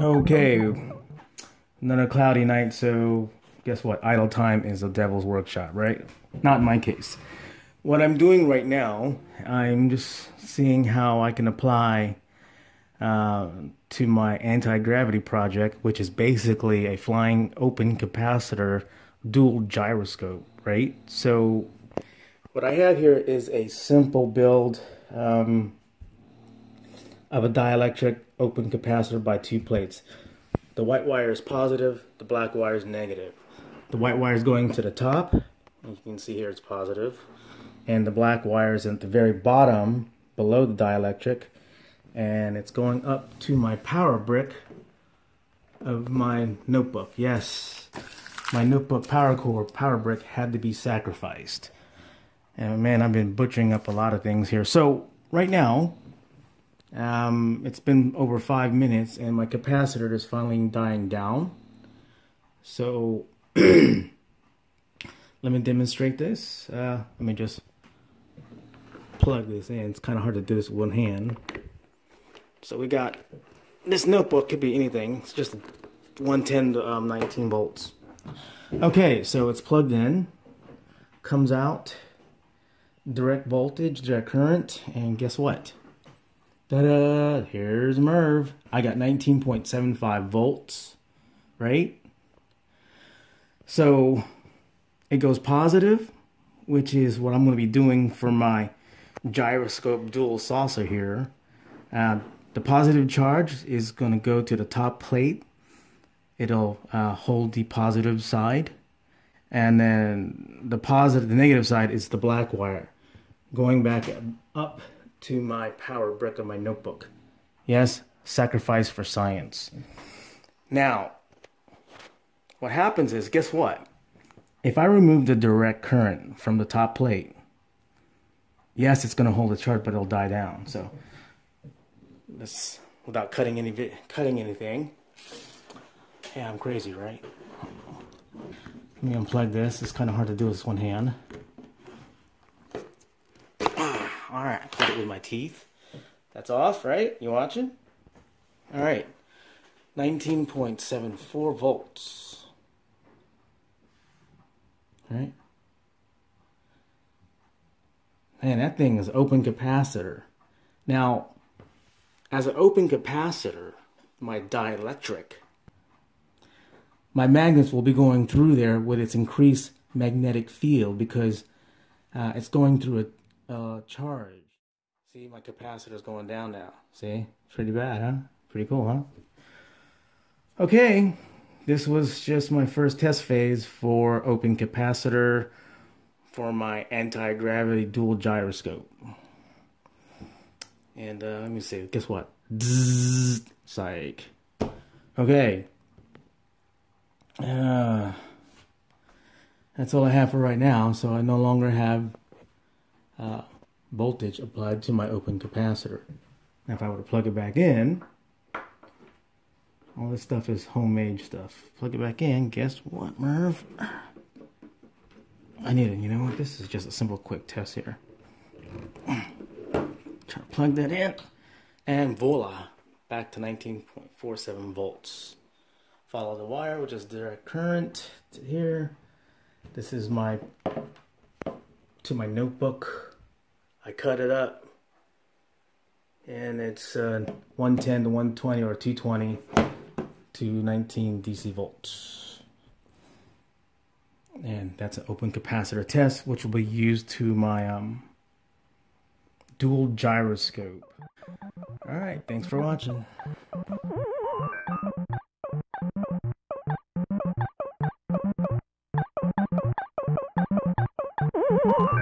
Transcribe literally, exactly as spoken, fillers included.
Okay, another cloudy night, so guess what? Idle time is the devil's workshop, right? Not in my case. What I'm doing right now, I'm just seeing how I can apply uh, to my anti-gravity project, which is basically a flying open capacitor dual gyroscope, right? So what I have here is a simple build um, of a dielectric open capacitor by two plates. The white wire is positive, the black wire is negative. The white wire is going to the top, you can see here it's positive, and the black wire is at the very bottom below the dielectric, and it's going up to my power brick of my notebook. Yes, my notebook power core power brick had to be sacrificed. And man, I've been butchering up a lot of things here. So right now, um, it's been over five minutes and my capacitor is finally dying down. So let me demonstrate this. Uh, let me just plug this in. It's kind of hard to do this with one hand. So we got, this notebook could be anything. It's just one ten to um, nineteen volts. Okay, so it's plugged in, comes out, direct voltage, direct current, and guess what? Ta-da! Here's Merv. I got nineteen point seven five volts, right? So it goes positive, which is what I'm going to be doing for my gyroscope dual saucer here. Uh, the positive charge is going to go to the top plate. It'll uh, hold the positive side. And then the positive, the negative side is the black wire going back up to my power brick of my notebook. Yes, sacrifice for science. Now, what happens is, guess what? If I remove the direct current from the top plate, yes, it's going to hold the charge, but it'll die down. So let's, without cutting any cutting anything. Yeah, I'm crazy, right? Let me unplug this. It's kind of hard to do with one hand. Alright, I put it with my teeth. That's off, right? You watching? Alright. nineteen point seven four volts. Alright. Man, that thing is open capacitor. Now, as an open capacitor, my dielectric, my magnets will be going through there with its increased magnetic field because uh, it's going through a uh, charge. See, my capacitor is going down now. See, pretty bad, huh? Pretty cool, huh? Okay, this was just my first test phase for open capacitor for my anti-gravity dual gyroscope. And uh, let me see, guess what? Bzzz, psych. Okay. Uh, that's all I have for right now, so I no longer have uh, voltage applied to my open capacitor. Now if I were to plug it back in, all this stuff is homemade stuff. Plug it back in, guess what, Merv? I need it, you know what, this is just a simple quick test here. Try to plug that in, and voila, back to nineteen point four seven volts. Follow the wire, which is direct current to here. This is my, to my notebook. I cut it up and it's uh, one ten to one twenty or two twenty to nineteen D C volts. And that's an open capacitor test, which will be used to my um, dual gyroscope. All right, thanks for watching. Woo!